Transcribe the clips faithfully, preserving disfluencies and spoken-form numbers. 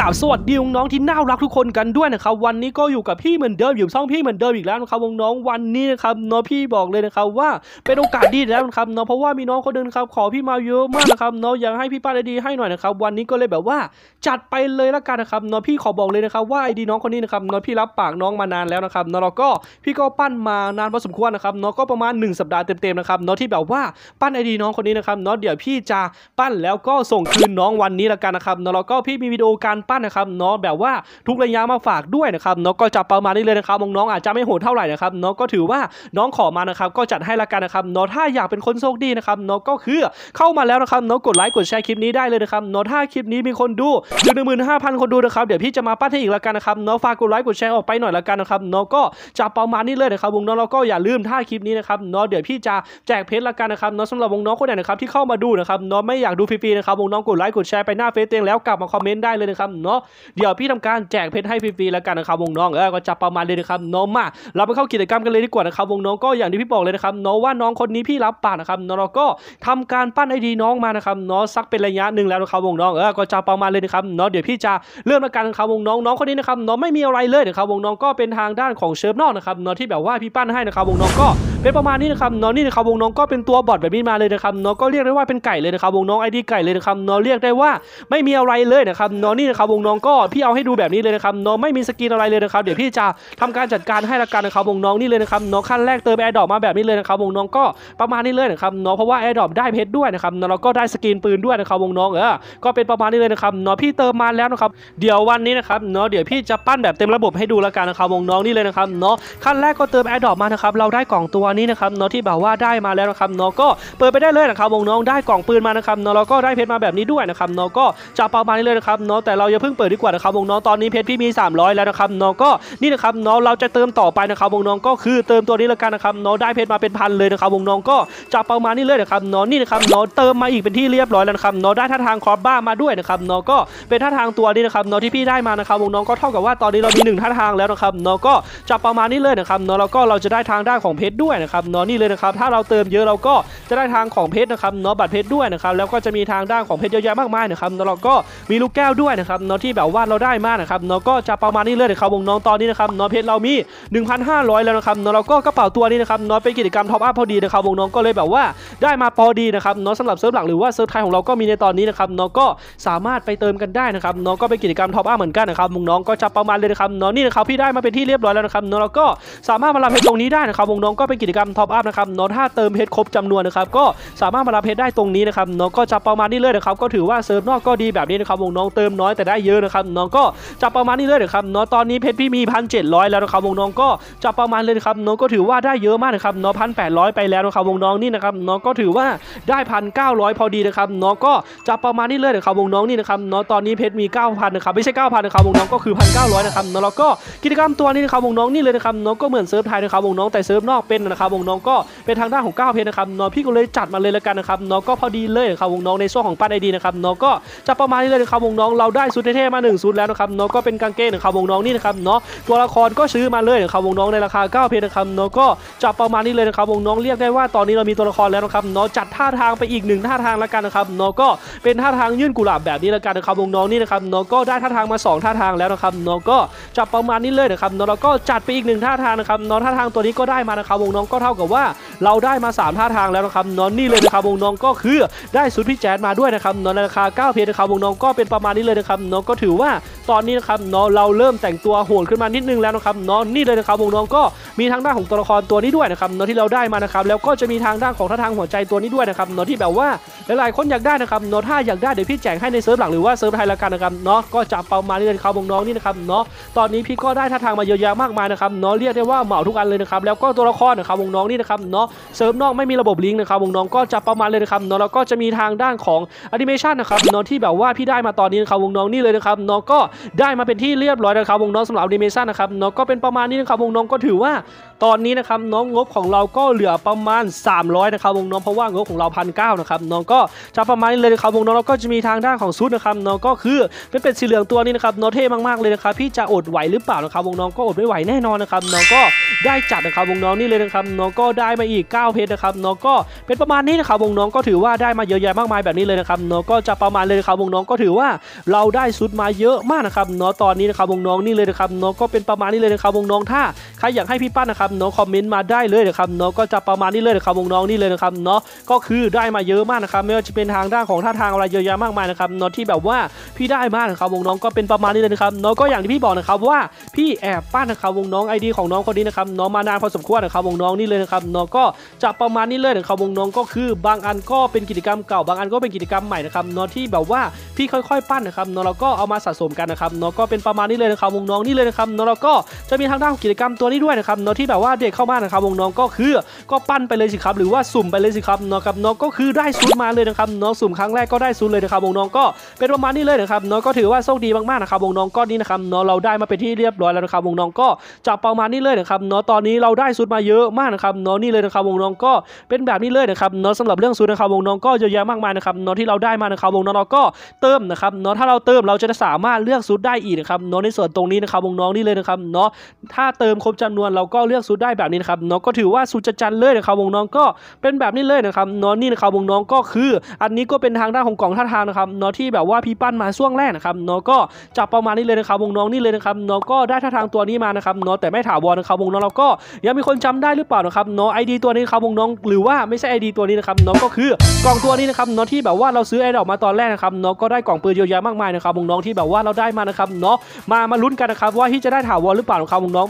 กล่าวสวัสดีน้องๆที่น่ารักทุกคนกันด้วยนะครับวันนี้ก็อยู่กับพี่เหมือนเดิมอยู่ช่องพี่เหมือนเดิมอีกแล้วนะครับน้องๆวันนี้นะครับน้องพี่บอกเลยนะครับว่าเป็นโอกาสดีแล้วนะครับน้องเพราะว่ามีน้องคนนึงครับขอพี่มาเยอะมากนะครับน้องอยากให้พี่ป้าดีให้หน่อยนะครับวันนี้ก็เลยแบบว่าจัดไปเลยละกันนะครับน้องพี่ขอบอกเลยนะครับว่าไอดีน้องคนนี้นะครับน้องพี่รับปากน้องมานานแล้วนะครับน้องเราก็พี่ก็ปั้นมานานพอสมควรนะครับน้องก็ประมาณหนึ่งสัปดาห์เต็มๆนะครับน้องที่แบบว่าปั้นไอดีน้องคนนี้นะครับน้องเดี๋ยวพี่จะปั้นแล้วก็ส่งคืนน้องวันนี้ละกันนะครับน้องเราก็พี่มีวิดีโอการปั้นนะครับน้องแบบว่าทุกระยะมาฝากด้วยนะครับน้องก็จะประมาณนี้เลยนะครับน้องอาจจะไม่โหดเท่าไหร่นะครับน้องก็ถือว่าน้องขอมานะครับก็จัดให้ละกันนะครับน้องถ้าอยากเป็นคนโชคดีนะครับน้องก็คือเข้ามาแล้วนะครับน้องกดไลค์กดแชร์คลิปนี้ได้เลยนะครับน้องถ้าคลิปนี้มีคนดูถึงหนึ่งหมื่นห้าพันคนดูนะครับเดี๋ยวพี่จะมาปั้นให้อีกละกันนะครับน้องฝากกดไลค์กดแชร์ออกไปหน่อยละกันนะครับน้องก็จะประมาณนี้เลยนะครับวงน้องเราก็อย่าลืมถ้าคลิปนี้นะครับน้องเดี๋ยวพี่จะแจกเพชรละกันนะครับน้องสำหรับวงน้องคนไหนนะครับที่เข้ามาดูนะครับน้องไม่อยากดูฟรีๆนะครับวงน้องกดไลค์กดแชร์ไปหน้าเฟซเองแล้วกลับมาคอมเมนต์ได้เลยนะครับเนาะเดี๋ยวพี่ทำการแจกเพชรให้ฟรีๆแล้วกันนะครับวงน้องเออก็จะประมาณเลยนะครับน้องมาเราไปเข้ากิจกรรมกันเลยดีกว่านะครับวงน้องก็อย่างที่พี่บอกเลยนะครับน้องว่าน้องคนนี้พี่รับปากนะครับน้องเราก็ทำการปั้นไอดีน้องมานะครับน้องสักเป็นระยะหนึ่งแล้วนะครับวงน้องเออก็จะประมาณเลยนะครับเนาะเดี๋ยวพี่จะเริ่มละกันนะครับวงน้องน้องคนนี้นะครับน้องไม่มีอะไรเลยนะครับวงน้องก็เป็นทางด้านของเชิร์ฟนอกนะครับน้องที่แบบว่าพี่ปั้นให้นะครับวงน้องก็เป็นประมาณนี้นะครับน้องนี่นะครับวงน้องก็เป็นตัวบอทแบบนี้มาเลยนะครับน้องก็เรียกได้ว่าเป็นไก่เลยนะครับวงน้องไอดีไก่เลยนะครับน้องเรียกได้ว่าไม่มีอะไรเลยนะครับน้องนี่นะครับวงน้องก็พี่เอาให้ดูแบบนี้เลยนะครับน้องไม่มีสกินอะไรเลยนะครับเดี๋ยวพี่จะทำการจัดการให้ละกันนะครับวงน้องนี่เลยนะครับน้องขั้นแรกเติมแอร์ดรอปมาแบบนี้เลยนะครับวงน้องก็ประมาณนี้เลยนะครับน้องเพราะว่าแอร์ดรอปได้เพชรด้วยนะครับน้องเราก็ได้สกินปืนด้วยนะครับวงน้องเออก็เป็นประมาณนี้เลยนะครับน้องพี่เติมมาแล้วนะครับเดี๋ยววันนี้นะครับน้องเดี๋ยวพี่จะปั้นแบบเต็มระบบให้ดูละกันนะครับวงน้องนี่เลยนะครับน้องขั้นแรกก็เติมแอร์ดรอปมานะครับเราได้กล่องตัวนี้นะครับน้องที่แบบว่าได้มาแล้วนะครับน้องก็เปิดไปได้เลยนะครับวงน้องได้กล่องปืนมานะครับน้องเราก็ได้เพชรมาแบบนี้ด้วยนะครับน้องก็จะประมาณนี้เลยนะครับน้องแต่เราอย่าเพิ่งเปิดดีกว่านะครับวงน้องตอนนี้เพชรพี่มีสามร้อยแล้วนะครับน้องก็นี่นะครับน้องเราจะเติมต่อไปนะครับวงน้องก็คือเติมตัวนี้ละกันนะครับน้องได้เพชรมาเป็นพันเลยนะครับวงน้องก็จะประมาณนี้เลยนะครับน้องนี่นะครับน้องเติมมาอีกเป็นที่เรียบร้อยแล้วนะครับน้องได้ท่าทางคอร์บ้ามาด้วยนะครับน้องก็เป็นท่าทางตัวนี้นะครับน้องที่พี่ได้มานะครับวงน้องก็เท่ากับว่าตอนนี้เรามีหนึ่งท่าทางแล้วนะครับน้องก็จะประมาณนี้เลยนะครับน้องแล้วก็เราจะได้ทางด้านของเพชรด้วยนะครับน้องนี่เลยนะครับถ้าเราเติมเยอะเราก็จะได้ทางของเพชรนะครับน้องบัตรเพชรด้วยนะครับแล้วก็จะมีทางด้านของเพชรเยอะแยะมากมายนะครับน้องเราก็มีลูกแก้วด้วยนะครับน้องที่แบบว่าเราได้มากนะครับน้องก็จะประมาณนี้เลยนะครับวงน้องตอนนี้นะครับน้องเพชรเรามี หนึ่งพันห้าร้อย แล้วนะครับน้องเราก็กระเป๋าตัวนี้นะครับน้องเป็นกิจกรรมท็อปอัพพอดีนะครับวงน้องก็เลยแบบว่าได้มาพอดีนะครับน้องสำหรับเซิร์ฟหลักหรือว่าเซิร์ฟไทยของเราก็มีในตอนนี้นะครับน้องก็สามารถไปเติมกันได้นะครับน้องก็เป็นกิจกรรมท็อปอัพเหมือนกันนะครับวงน้องก็จะประมาณเลยนะครับน้องนี่นะครับพี่ได้มาเป็นที่เรียบร้อยแล้วนะครับน้องเราก็สามารถมารับเพชรตรงนี้ได้นะครับวงน้องก็เป็นกิจกรรมท็อปอัพนะครับน้องถ้าเติมเพชรครบจำนวนนะครับก็สามารถมารับเพชรได้ตรงนี้นะครับน้องก็จะประมาณนี้เลยนะครับก็ถือว่าเซิร์ฟนอกก็ดีแบบนี้นะครับวงน้องเติมน้อยแต่ได้เยอะนะครับน้องก็จะประมาณนี้เลยนะครับน้องตอนนี้เพชรพี่มี หนึ่งพันเจ็ดร้อย แล้วนะครับวงน้องก็จะประมาณเลยนะครับน้องก็ถือว่าได้เยอะมากนะครับน้อง หนึ่งพันแปดร้อย ไปแล้วนะครับวงน้องนี่นะครับน้องก็ถือว่าได้ หนึ่งพันเก้าร้อย พอดีนะครับน้องก็จะประมาณนี้เลยนะครับวงน้องนี่นะครับน้องตอนนี้เพชรมี เก้าพัน นะครับไม่ใช่ เก้าพัน นะครับวงน้องก็คือ หนึ่งพันเก้าร้อย นะครับน้องแล้วก็กิจกรรมตัวนี้นะครับวงน้องนี่เลยนะครับน้องก็เหมือนเซิร์ฟไทยนะครับวงน้องแต่เซิร์ฟนอกเป็นนะครับวงน้องก็เป็นทางด้านของเก้าเพชรนะครับน้องพี่ก็เลยจัดมาเลยละกันนะครับน้องก็พอดีเลยครับวงน้องในช่วงของปั้นไอดีนะครับน้องก็จะประมาณนี้เลยครับวงน้องเราได้สุดเท่มาหนึ่งสุดแล้วนะครับน้องก็เป็นกางเกงนะครับวงน้องนี่นะครับเนาะตัวละครก็ซื้อมาเลยนะครับวงน้องในราคาเก้าเพชรนะครับน้องก็จับประมาณนี้เลยนะครับวงน้องเรียกได้ว่าตอนนี้เรามีตัวละครแล้วนะครับน้องจัดท่าทางไปอีกหนึ่งท่าทางละกันนะครับน้องก็เป็นท่าทางยื่นกุหลาบแบบนี้ละกันนะครับวงน้องนี่นะครับน้องก็ได้ท่าทางมาสองท่าทางแล้วนะครับน้องก็จับประมาณนี้เลยนะครับน้องเราก็จัดไปอีกหนึ่งท่าทางนะครับน้องท่าทางตัวนี้ก็ได้มานะครับวงน้องก็เท่ากับว่าเราได้มาสามท่าทางแล้วนะครับน้องนี่เลยนะครับวงน้องก็คือได้สุดพี่แจ๊ดมาด้วยนะครับน้องในราคาเก้าเพชรนะครับวงน้องก็เป็นประมาณนี้เลยนะครับน้องก็ถือว่าตอนนี้นะครับน้องเราเริ่มแต่งตัวโหดขึ้นมานิดนึงแล้วนะครับน้องนี่เลยนะครับวงน้องก็มีทางด้านของตัวละครตัวนี้ด้วยนะครับน้องที่เราได้มานะครับแล้วก็จะมีทางด้านของท่าทางหัวใจตัวนี้ด้วยนะครับน้องที่แบบว่าหลายๆคนอยากได้นะครับน้องถ้าอยากได้เดี๋ยวพี่แจกให้ในเซิร์ฟหลักหรือว่าเซิร์ฟไทยละกันนะครับน้องก็จับประมาณนี้เลยครับวงน้องนี่นะครับน้องตอนนี้พี่ก็ได้ท่าทางมาเยอะแยะมากมายนะครับน้องเรียกได้ว่าเหมาทุกอันเลยนะครับแล้วก็ตัวละครนะครับวงน้องนี่นะครับน้องเซิร์ฟนอกไม่มีระบบลิงก์นะครับวงน้องก็จับประมาณเลยนะครับน้องแล้วก็จะมีทางด้านของแอนิเมชันนะครับน้องที่แบบว่าพี่ได้มาตอนนี้นะครับวงน้องนี่เลยนะครับน้องก็ได้มาเป็นที่เรียบร้อยนะครับวงน้องสำหรับแอนิเมชันนะครับน้องก็เป็นประมาณนี้นะครับวงน้องก็ถือว่าตอนนี้นะครับน้องงบของเราก็เหลือประมาณสามร้อยนะครับวงน้องเพราะว่างบของเราหนึ่งพันเก้าร้อยนะครับน้องก็จะประมาณนี้เลยนะครับวงน้องเราก็จะมีทางด้านของซูดนะครับน้องก็คือเป็นเป็ดสีเหลืองตัวนี้นะครับน้องเท่มากๆเลยนะครับพี่จะอดไหวหรือเปล่านะครับวงน้องก็อดไม่ไหวแน่นอนนะครับน้องก็ได้จัดนะครับวงน้องนี่เลยนะครับน้องก็ได้มาอีกเก้าเพชรนะครับน้องก็เป็นประมาณนี้นะครับวงน้องก็ถือว่าได้มาเยอะแยะมากมายแบบนี้เลยนะครับน้องก็จะประมาณเลยครับวงน้องก็ถือว่าเราได้ ชุดมาเยอะมากนะครับเนาะตอนนี้นะครับวงน้องนี่เลยนะครับเนาะก็เป็นประมาณนี้เลยนะครับวงน้องถ้าใครอยากให้พี่ปั้นนะครับเนาะคอมเมนต์มาได้เลยนะครับเนาะก็จะประมาณนี้เลยนะครับวงน้องนี่เลยนะครับเนาะก็คือได้มาเยอะมากนะครับไม่ว่าจะเป็นทางด้านของท่าทางอะไรเยอะแยะมากมายนะครับเนาะที่แบบว่าพี่ได้มากนะครับวงน้องก็เป็นประมาณนี้เลยนะครับเนาะก็อย่างที่พี่บอกนะครับว่าพี่แอบปั้นนะครับวงน้องไอดีของน้องคนนี้นะครับเนาะมานานพอสมควรนะครับวงน้องนี่เลยนะครับเนาะก็จะประมาณนี้เลยนะครับวงน้องก็คือบางอันก็เป็นกิจกรรมเก่าบางอันก็เป็นกิจกรรมใหม่นะครับเนาะที่แบบว่าพี่ค่อยๆปั้นนะครับเนาะเราก็เอามาสะสมกันนะครับเนาะก็เป็นประมาณนี้เลยนะครับวงน้องนี่เลยนะครับเนาะเราก็จะมีทางด้านของกิจกรรมตัวนี้ด้วยนะครับเนาะที่แบบว่าเด็กเข้ามานะครับวงน้องก็คือก็ปั้นไปเลยสิครับหรือว่าสุ่มไปเลยสิครับเนาะกับเนาะก็คือได้ชุดมาเลยนะครับเนาะสุ่มครั้งแรกก็ได้ชุดเลยนะครับวงน้องก็เป็นประมาณนี้เลยนะครับเนาะก็ถือว่าโชคดีมากๆนะครับวงน้องก็นี่นะครับเนาะเราได้มาเป็นที่เรียบร้อยแล้วนะครับวงน้องก็จับประมาณนี้เลยนะครับเนาะตอนนี้เราได้ชุดมาเยอะมากนะครับเนาะนี่เลยนะครับวงน้องก็เป็นแบบนี้เลยนะครับเนาะสำหรับเรื่องชุดนะครับวงน้องก็เยอะแยะมากมายนะครับเนาะที่เราได้มานะครับวงน้องเราก็เติมนะครับเนาะถ้าเราเติมเราจะสามารถเลือกชุดได้อีกนะครับเนาะในส่วนตรงนี้นะครับวงน้องนี่เลยนะครับเนาะถ้าเติมครบจำนวนเราก็เลือกชุดได้แบบนี้นะครับเนาะก็ถือว่าสุดจะจันเลยนะครับวงน้องก็เป็นแบบนี้เลยนะครับเนาะนี่นะครับวงน้องก็คืออันนี้ก็เป็นทางด้านของกล่องท่าทางนะครับเนาะที่แบบว่าพี่ปั้นมาช่วงแรกนะครับเนาะก็จับประมาณนี้เลยนะครับวงน้องนี่เลยนะครับเนาะก็ได้ท่าทางตัวนี้มานะครับเนาะแต่ไม่ถาวรนะครับวงน้องเราก็ยังมีคนจำได้หรือเปล่านะครับเนาะไอดีตัวนี้ครับวงน้องหรือว่าไม่ใช่ไอดีตัวนี้นะครับเนาะก็คือกล่องตัวนี้นะครับเนาะที่แบบว่าเราซื้อไอดอกมาตอนแรกนะครับเนาะก็ได้กล่องปืนเยอะแยะมากมายนะครับวงน้องที่แบบว่าเราได้มานะครับเนาะมามาลุ้นกันนะครับว่าที่จะได้ถาวรหรือเปล่าครับวงน้อ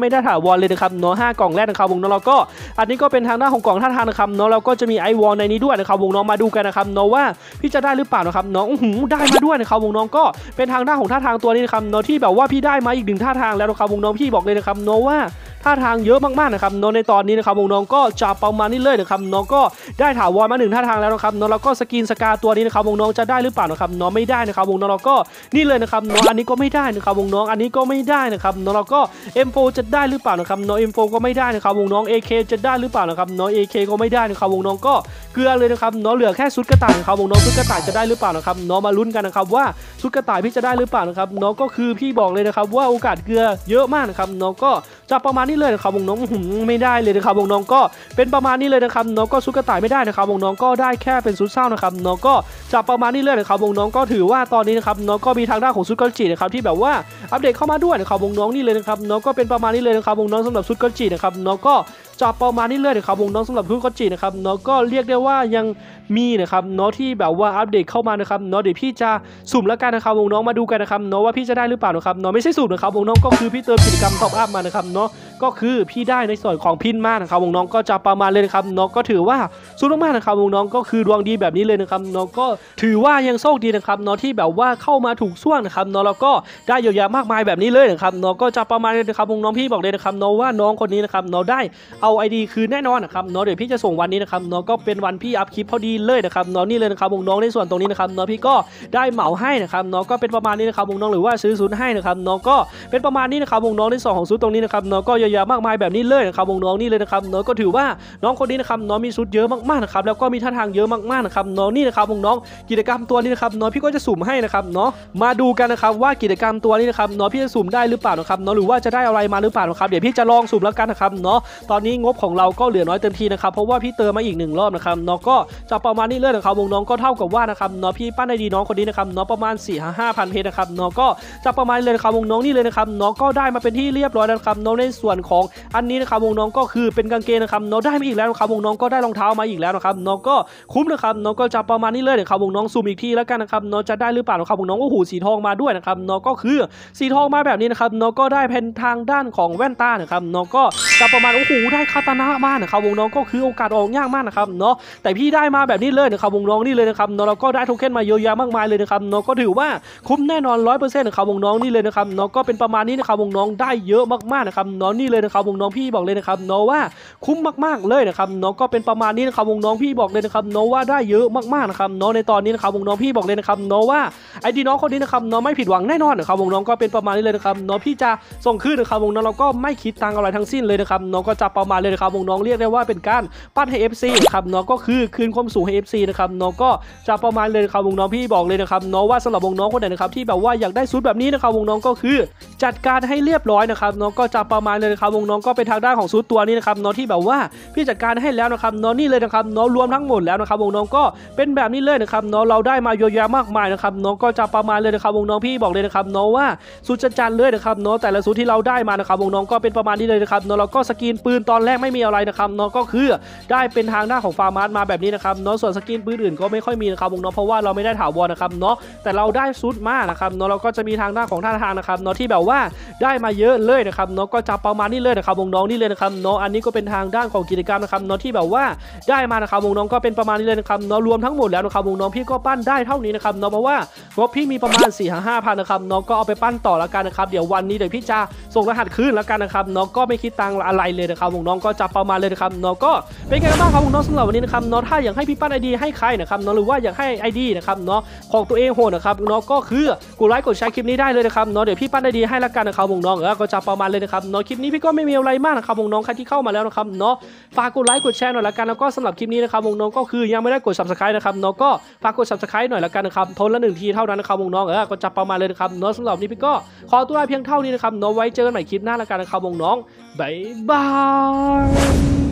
งไม่ได้ถาวรเลยนะครับเนาะห้ากล่องแรกนะครับวงน้องเราก็อันนี้ก็เป็นทางหน้าของกล่องท่าทางนะครับเนาะเราก็จะมีไอวอลในนี้ด้วยนะครับวงน้องมาดูกันนะครับเนาะว่าพี่จะได้หรือเปล่านะครับเนาะได้มาด้วยนะครับวงน้องก็เป็นทางหน้าของท่าทางตัวนี้นะครับเนาะที่แบบว่าพี่ได้มาอีกหนึ่งท่าทางแล้วนะครับวงน้องพี่บอกเลยนะครับเนาะว่าท่าทางเยอะมากๆนะครับเนาะในตอนนี้นะครับวงน้องก็จะประมาณนี้เลยนะครับเนาะก็ได้ถาวรมาหนึ่งท่าทางแล้วนะครับเนาะแล้วก็สกินสกาตัวนี้นะครับวงน้องจะได้หรือเปล่านะครับเนาะไม่ได้นะครับวงน้องเราก็นี่เลยนะครับเนาะอันนี้ก็ไม่ได้นะครับวงน้องอันนี้ก็ไม่ได้นะครับเนาะเราก็ เอ็ม โฟร์ จะได้หรือเปล่านะครับเนาะ เอ็ม โฟร์ ก็ไม่ได้นะครับวงน้อง เอ เค จะได้หรือเปล่านะครับเนาะ เอ เค ก็ไม่ได้นะครับวงน้องก็เกลือเลยนะครับเนาะเหลือแค่ชุดกระต่ายนะครับวงน้องชุดกระต่ายจะได้หรือเปล่านะครับเนาะมาลุ้นกันนะครับว่าชุดกระต่ายพี่จะได้หรือเปล่านะครับเนาะก็คือพี่บอกเลยนะครับว่าโอกาสเกลือเยอะมากนะครับเนาะก็จะประมาณนี้เลยนะครับวงน้องไม่ได้เลยนะครับวงน้องก็เป็นประมาณนี้เลยนะครับเนาะก็ชุดกระต่ายไม่ได้นะครับวงน้องก็ได้แค่เป็นชุดเศร้านะครับเนาะก็จะประมาณนี้เลยนะครับวงน้องก็ถือว่าตอนนี้นะครับเนาะก็มีทางด้านของชุดกอจินะครับที่แบบว่าอัปเดตเข้ามาด้วยนะครับวงน้องนี่เลยนะครับเนาะก็เป็นประมาณนี้เลยนะครับวงน้องสำหรับชุดกอจินะครับเนาะก็จะประมาณนี้เลยนะครับวงน้องสำหรับชุดกอจินะครับเนาะก็เรียกได้ว่ายังมีนะครับเนาะที่แบบว่าอัปเดตเข้ามานะครับเนาะเดี๋ยวพี่จะสุ่มแล้วกันนะครับวงน้องมาดูกันนะครับเนาะว่าพี่จะได้หรือเปล่านะครับเนาะไม่ใช่สุ่มนะครับวงน้องก็คือพี่เติมกิจกรรมท็อปอัพมานะครับเนาะก็คือพี่ได้ในส่วนของพินมากนะครับวงน้องก็จะประมาณเลยนะครับเนาะก็ถือว่าสุดมากนะครับวงน้องก็คือดวงดีแบบนี้เลยนะครับเนาะก็ถือว่ายังโชคดีนะครับเนาะที่แบบว่าเข้ามาถูกช่วงนะครับเนาะแล้วก็ได้เยอะแยะมากมายแบบนี้เลยนะครับเนาะก็จะประมาณเลยนะครับวงน้องพี่บอกเลยนะครับเนาะว่าน้องคนนี้นะครับเนาะได้เอาไอดีคืนแน่นอนนะครับเนาะเดี๋ยวพี่จะส่งวันนี้นะครับเนาะก็เป็นวันพี่อัพคลิปพอดีเลยนะครับเนาะนี่เลยนะครับวงน้องในส่วนตรงนี้นะครับเนาะพี่ก็ได้เหมาให้นะครับเนาะก็เป็นประมาณนี้นะครับวงน้องหรือว่าซื้อซูนให้นะครับเนาะก็เป็นประมาณนี้นะครับวงน้องในส่วนของซูนตรงนี้นะครับเนาะก็เยอะแยะมากมายแบบนี้เลยนะครับวงน้องนี่เลยนะครับเนาะก็ถือว่าน้องคนนี้นะครับน้องมีชุดเยอะมากๆนะครับแล้วก็มีท่าทางเยอะมากๆนะครับเนาะนี่นะครับวงน้องกิจกรรมตัวนี้นะครับเนาะพี่ก็จะสุ่มให้นะครับเนาะมาดูกันนะครับว่ากิจกรรมตัวนี้นะครับเนาะพี่จะสุ่มได้หรือเปล่านะครับเนาะหรือว่าจะได้อะไรมาหรือเปล่านะครับเดี๋ยวพี่จะลองสุ่มแล้วกันนะครับเนาะตอนนี้งบของเราก็เหลือน้อยเต็มทีนะครับเพราะว่าพี่เติมมาอีกหนึ่งรอบนะครับเนาะก็จะประมาณนี้เลยนะครับวงน้องก็เท่ากับว่านะครับเนาะพี่ปั้นไอดีน้องคนนี้นะครับเนาะประมาณ สี่ถึงห้าพัน เพชรนะครับเนาะก็จะประมาณเลยนะครับวงน้องนี่เลยนะครับเนาะก็ได้มาเป็นที่เรียบร้อยแล้วครับเนาะในส่วนของอันนี้นะครับวงน้องก็คือเป็นกางเกงนะครับเนาะได้มาอีกแล้วนะครับวงน้องก็ได้รองเท้ามาอีกแล้วนะครับเนาะก็คุ้มนะครับเนาะก็จะประมาณนี้เลยนะครับวงน้องสุ่มอีกทีแล้วกันนะครับเนาะจะได้หรือเปล่านะครับวงน้องก็หูสีทองมาด้วยนะครับเนาะก็คือสีทองมาแบบนี้นะครับเนาะก็ได้เป็นทางด้านของแว่นตานะครับเนาะก็จะประมาณโอ้โหได้คาตานะมากนะครับวงน้องก็คือโอกาสออกยากมากนะครับเนาะแต่พี่ได้มาแบบนี้เลยนะครับวงน้องนี่เลยนะครับเนาะเราก็ได้โทเค็นมาเยอะแยะมากมายเลยนะครับเนาะก็ถือว่าคุ้มแน่นอน ร้อยเปอร์เซ็นต์ นะครับวงน้องนี่เลยนะครับเนาะก็เป็นประมาณนี้นะครับวงน้องได้เยอะมากๆนะครับเนาะนี่เลยนะครับวงน้องพี่บอกเลยนะครับเนาะว่าคุ้มมากๆเลยนะครับเนาะก็เป็นประมาณนี้นะครับวงน้องพี่บอกเลยนะครับเนาะว่าได้เยอะมากๆนะครับเนาะในตอนนี้นะครับวงน้องพี่บอกเลยนะครับเนาะว่าไอดีน้องคนนี้นะครับเนาะไม่ผิดหวังแน่นอนนะครับวงน้องก็เป็นประมาณนี้เลยนะครับเนาะพี่จะส่งคืนนะครับวงน้องเราก็ไม่คิดตังอะไรทั้งสิ้นเลยนะครับเนาะก็จะประมาณ มาเลยนะครับวงน้องเรียกได้ว่าเป็นการปั้นให้ เอฟ ซี ครับน้องก็คือคืนความสูงให้ เอฟ ซี นะครับน้องก็จะประมาณเลยนะครับวงน้องพี่บอกเลยนะครับน้องว่าสำหรับวงน้องคนไหนนะครับที่แบบว่าอยากได้ซูทแบบนี้นะครับวงน้องก็คือจัดการให้เรียบร้อยนะครับน้องก็จะประมาณเลยนะครับวงน้องก็เป็นทางด้านของซูทตัวนี้นะครับน้องที่แบบว่าพี่จัดการให้แล้วนะครับน้องนี่เลยนะครับน้องรวมทั้งหมดแล้วนะครับวงน้องก็เป็นแบบนี้เลยนะครับน้องเราได้มาเยอะแยะมากมายนะครับน้องก็จะประมาณเลยนะครับวงน้องพี่บอกเลยนะครับน้องว่าซูทจัดการเลยนะครับน้องแต่ละซูทที่เราได้มานะครับวงน้องก็เป็นประมาณนี้เลยนะครับน้องเราก็สกินปืนตอนแรกไม่มีอะไรนะครับน้องก็คือได้เป็นทางหน้าของฟาร์มาร์ทมาแบบนี้นะครับน้องส่วนสกินปืนอื่นก็ไม่ค่อยมีนะครับวงน้องเพราะว่าเราไม่ได้ถาวรนะครับเนาะแต่เราได้ซูทมานะครับน้องเราก็จะมีทางหน้าของท่าทางนะครับน้องที่แบบว่าได้มาเยอะเลยนะครับน้องก็จะประมาณนี้เลยนะครับวงน้องนี่เลยนะครับน้องอันนี้ก็เป็นทางด้านของกิจกรรมนะครับน้องที่แบบว่าได้มานะครับวงน้องก็เป็นประมาณนี้เลยนะครับน้องรวมทั้งหมดแล้วนะครับวงน้องพี่ก็ปั้นได้เท่านี้นะครับน้องเพราะว่างบพี่มีประมาณ สี่ถึงห้าพัน นะครับน้องก็เอาไปปั้นต่อละกันนะครับเดี๋ยววันนี้เดี๋ยวพี่จะส่งรหัสคืนละกันนะครับน้องก็ไม่คิดตังอะไรเลยนะครับวงน้องก็จะประมาณเลยนะครับน้องก็เป็นไงบ้างครับวงน้องสำหรับวันนี้นะครับน้องถ้าอยากให้พี่ปั้นไอดีให้ใครนะครับน้องหรือว่าอยากให้ไอดีนะครับน้องของตัวเองโหนะครับน้องก็คือกดไลค์กดแชร์คลิปนี้ได้เลยนะครับน้องเดี๋ยวพี่ปั้นไอดีให้ละกันนะครับวงน้องก็จะประมาณเลยนะครับน้องคลิปนี้พี่ก็ไม่มีอะไรมากนะครับวงน้องใครที่เข้ามาแล้วนะครับน้องฝากกดไลค์กดแชร์หน่อยละกันแล้วก็สำหรับคลิปนี้นะครับวงน้องก็คือยังไม่ได้กด Subscribe นะครับน้องก็ฝากกด Subscribe หน่อยละกันนะครับทนละหนึ่งทีเท่านั้นนะครับวงน้องก็จะประมาณเลยนะครับน้องสำหรับนี้พี่ก็ขอตัวลาเพียงเท่านี้นะครับน้องไว้เจอกันใหม่คลิปหน้าละกันนะครับวงน้องบ๊ายบาย